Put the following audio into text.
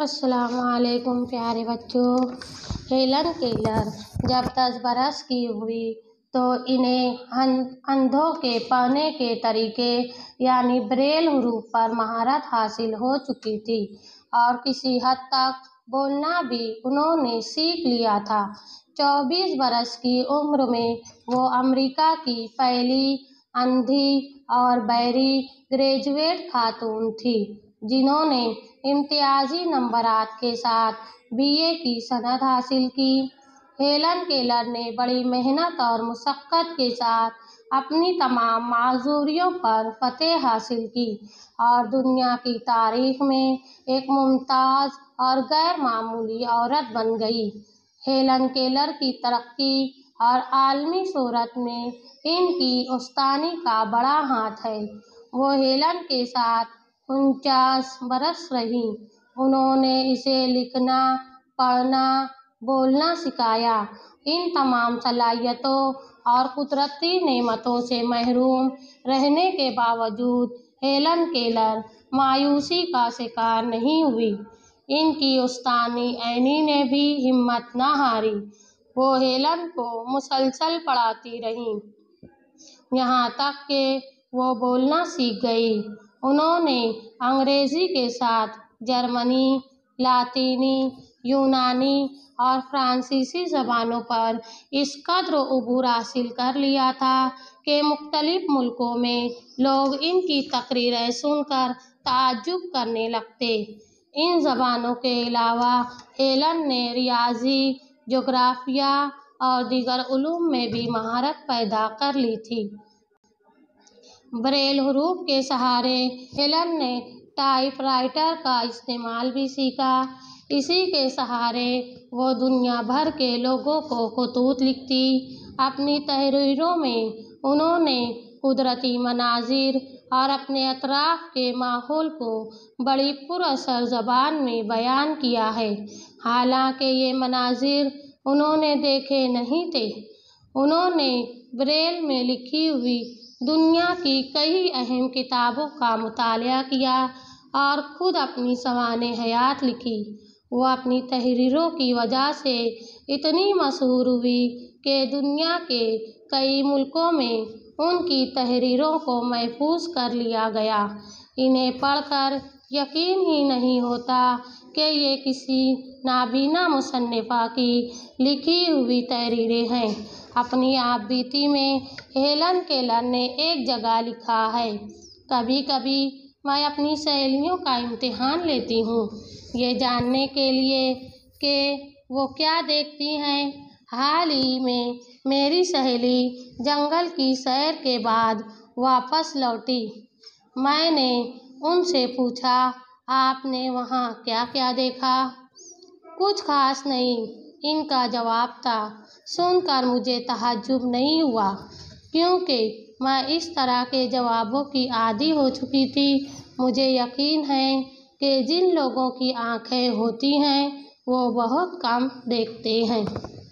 अस्सलामुअलैकुम प्यारे बच्चों। हेलन केलर जब 10 बरस की हुई तो इन्हें अंधों के पढ़ने के तरीके यानी ब्रेल हरूफ पर महारत हासिल हो चुकी थी और किसी हद तक बोलना भी उन्होंने सीख लिया था। 24 बरस की उम्र में वो अमेरिका की पहली अंधी और बहरी ग्रेजुएट खातून थी जिन्होंने इम्तियाजी नंबरात के साथ बीए की सनद हासिल की। हेलन केलर ने बड़ी मेहनत और मुशक्क़त के साथ अपनी तमाम माजूरियों पर फतेह हासिल की और दुनिया की तारीख में एक मुमताज़ और गैर मामूली औरत बन गई। हेलन केलर की तरक्की और आलमी शोहरत में इनकी उस्तानी का बड़ा हाथ है। वो हेलन के साथ 49 बरस रही। उन्होंने इसे लिखना, पढ़ना, बोलना सिखाया। इन तमाम सलाहियतों और कुदरती नेमतों से महरूम रहने के बावजूद हेलन केलर मायूसी का शिकार नहीं हुई। इनकी उस्तानी एनी ने भी हिम्मत न हारी। वो हेलन को मुसलसल पढ़ाती रहीं, यहाँ तक कि वो बोलना सीख गई। उन्होंने अंग्रेज़ी के साथ जर्मनी, लातीनी, यूनानी और फ्रांसीसी ज़बानों पर इस कदर अबूर हासिल कर लिया था कि मुख्तलिफ़ मुल्कों में लोग इनकी तकरीरें सुनकर ताज्जुब करने लगते। इन ज़बानों के अलावा हेलन ने रियाजी, जोग्राफिया और दीगर उलूम में भी महारत पैदा कर ली थी। ब्रेल हरूफ के सहारे हेलन ने टाइपराइटर का इस्तेमाल भी सीखा। इसी के सहारे वो दुनिया भर के लोगों को खतूत लिखती। अपनी तहरीरों में उन्होंने कुदरती मनाजिर और अपने अतराफ के माहौल को बड़ी पुरअसर ज़बान में बयान किया है। हालांकि ये मनाजिर उन्होंने देखे नहीं थे, उन्होंने ब्रेल में लिखी हुई दुनिया की कई अहम किताबों का मुतालिया किया और ख़ुद अपनी सवाने हयात लिखी। वो अपनी तहरीरों की वजह से इतनी मशहूर हुई कि दुनिया के कई मुल्कों में उनकी तहरीरों को महफूज कर लिया गया। इन्हें पढ़कर यकीन ही नहीं होता कि ये किसी नाबीना मुसन्निफ़ा की लिखी हुई तहरीरें हैं। अपनी आप बीती में हेलन केलर ने एक जगह लिखा है, कभी कभी मैं अपनी सहेलियों का इम्तिहान लेती हूँ ये जानने के लिए कि वो क्या देखती हैं। हाल ही में मेरी सहेली जंगल की सैर के बाद वापस लौटी। मैंने उनसे पूछा, आपने वहाँ क्या क्या देखा? कुछ खास नहीं, इनका जवाब था। सुनकर मुझे तहज्जुब नहीं हुआ क्योंकि मैं इस तरह के जवाबों की आदी हो चुकी थी। मुझे यकीन है कि जिन लोगों की आंखें होती हैं वो बहुत कम देखते हैं।